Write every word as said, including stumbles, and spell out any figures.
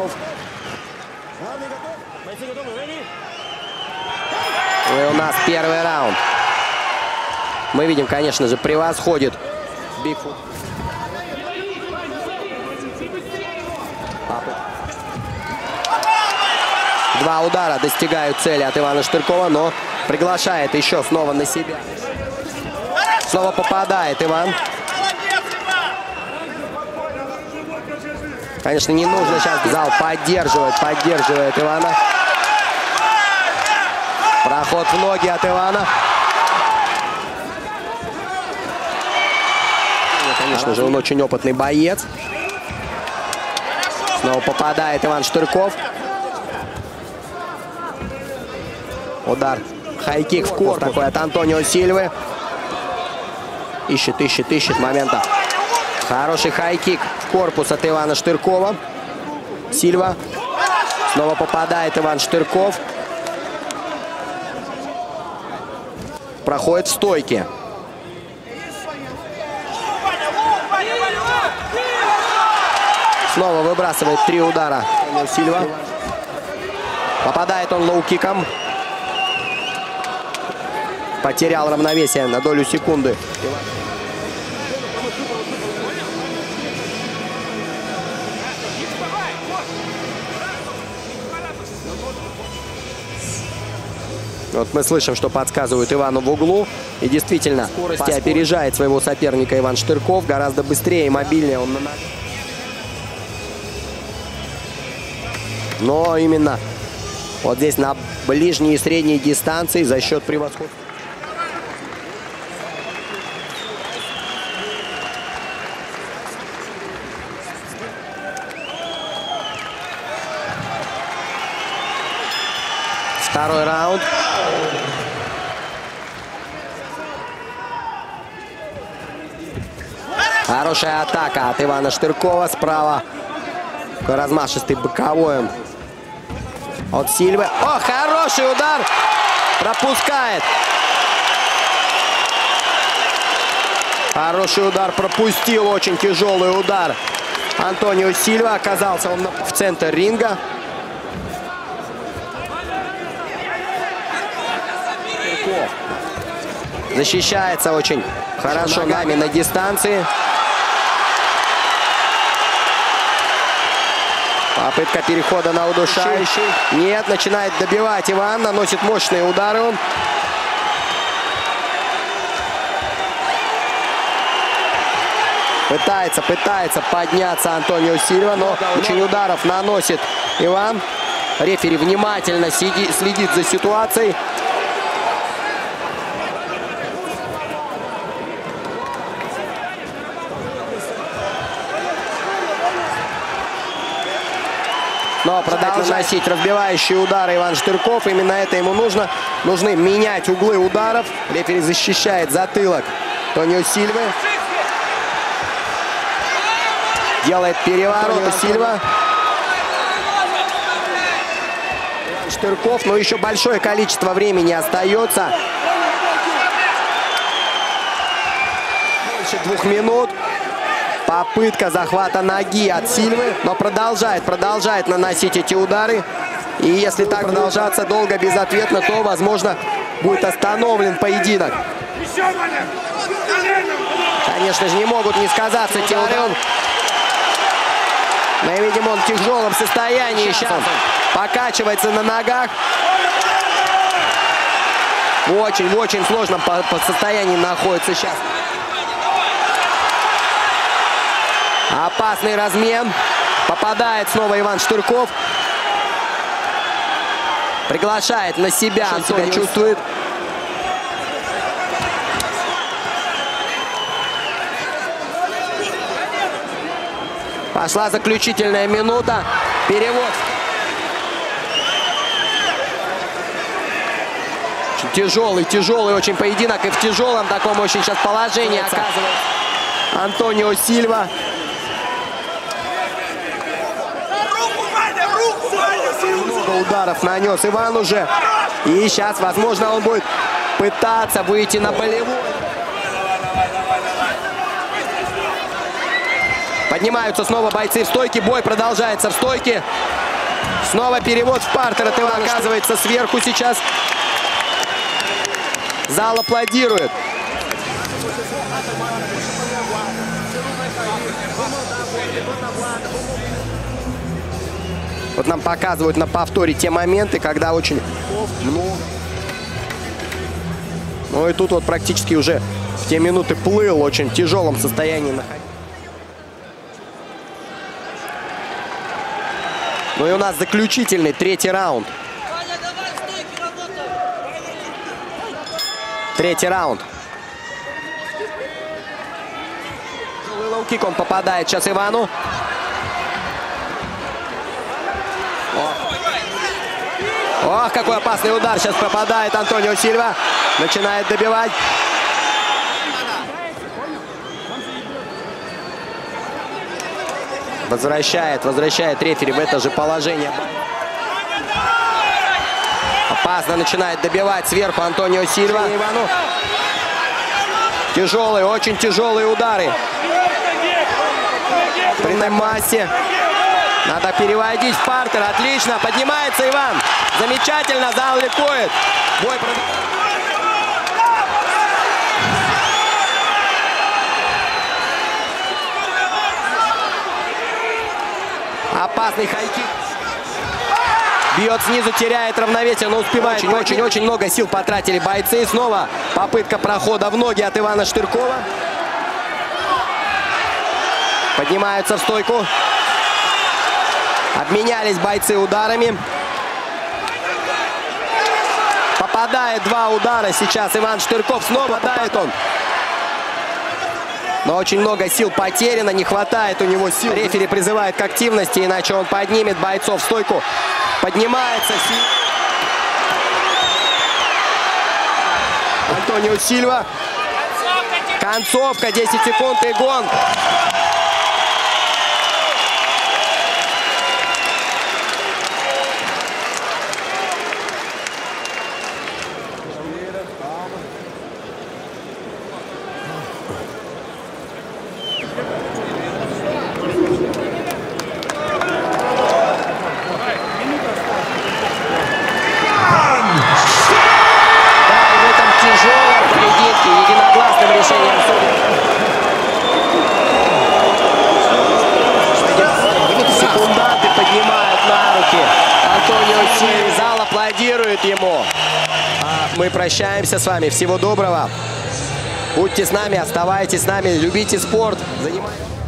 готов. И у нас первый раунд. Мы видим, конечно же, превосходит Бигфут. Два удара достигают цели от Ивана Штыркова, но приглашает еще снова на себя. Снова попадает Иван. Конечно, не нужно сейчас. Зал поддерживает, поддерживает Ивана. Проход в ноги от Ивана. Конечно же, он очень опытный боец. Снова попадает Иван Штырков. Удар. Хайкик в корпус такой от Антонио Сильвы. Ищет, ищет, ищет момента. Хороший хайкик в корпус от Ивана Штыркова. Сильва. Снова попадает Иван Штырков. Проходит в стойке. Снова выбрасывает три удара Сильва. Попадает он лоу-киком. Потерял равновесие на долю секунды. Вот мы слышим, что подсказывают Ивану в углу. И действительно, скорости опережает своего соперника Иван Штырков. Гораздо быстрее и мобильнее он на ноге. Но именно вот здесь на ближней и средней дистанции за счет превосходства. Второй раунд. Хорошая атака от Ивана Штыркова. Справа размашистый боковой от Сильвы. О, хороший удар! Пропускает. Хороший удар пропустил. Очень тяжелый удар. Антонио Сильва. Оказался он в центре ринга. Защищается очень хорошо ногами на дистанции. Попытка перехода на удушающий. Нет, начинает добивать Иван. Наносит мощные удары он. Пытается, пытается подняться Антонио Сильва, но очень ударов наносит Иван. Рефери внимательно следит за ситуацией. Но продолжает наносить разбивающие удары Иван Штырков. Именно это ему нужно. Нужны менять углы ударов. Рефери защищает затылок Антонио Сильвы. Делает переворот Сильва. Штырков, но еще большое количество времени остается. Больше двух минут. Попытка захвата ноги от Сильвы, но продолжает, продолжает наносить эти удары. И если так продолжаться долго, безответно, то, возможно, будет остановлен поединок. Конечно же, не могут не сказаться те удары. Мы видим, он в тяжелом состоянии. Сейчас он покачивается на ногах. В очень, в очень сложном по, по состоянии находится сейчас. Опасный размен. Попадает снова Иван Штырков. Приглашает на себя. Он себя чувствует. Пошла заключительная минута. Перевод. Тяжелый, тяжелый очень поединок. И в тяжелом таком очень сейчас положении оказывает Антонио Сильва. Ударов нанес Иван уже. И сейчас, возможно, он будет пытаться выйти на болевую. Поднимаются снова бойцы в стойке. Бой продолжается в стойке. Снова перевод в партер. Это оказывается сверху сейчас. Зал аплодирует. Вот нам показывают на повторе те моменты, когда очень... Ну и тут вот практически уже в те минуты плыл, очень в тяжелом состоянии находился. Ну и у нас заключительный третий раунд. Третий раунд. Лоу-кик он попадает сейчас Ивану. О. Ох, какой опасный удар сейчас попадает Антонио Сильва. Начинает добивать. Возвращает, возвращает рефери в это же положение. Опасно начинает добивать сверху Антонио Сильва. Ивану. Тяжелые, очень тяжелые удары. При массе. Надо переводить в партер. Отлично. Поднимается Иван. Замечательно. Зал ликует. Бой продолжается. Опасный хайкик. Бьет снизу, теряет равновесие, но успевает. Очень-очень много сил потратили бойцы. Снова попытка прохода в ноги от Ивана Штыркова. Поднимаются в стойку. Обменялись бойцы ударами. Попадает два удара сейчас Иван Штырков. Снова попадает он. Но очень много сил потеряно, не хватает у него сил. Рефери призывает к активности, иначе он поднимет бойцов в стойку. Поднимается Сильва. Антонио Сильва. Концовка, десять секунд и гонг. Зал аплодирует ему. Мы прощаемся с вами. Всего доброго. Будьте с нами, оставайтесь с нами, любите спорт. Занимайтесь.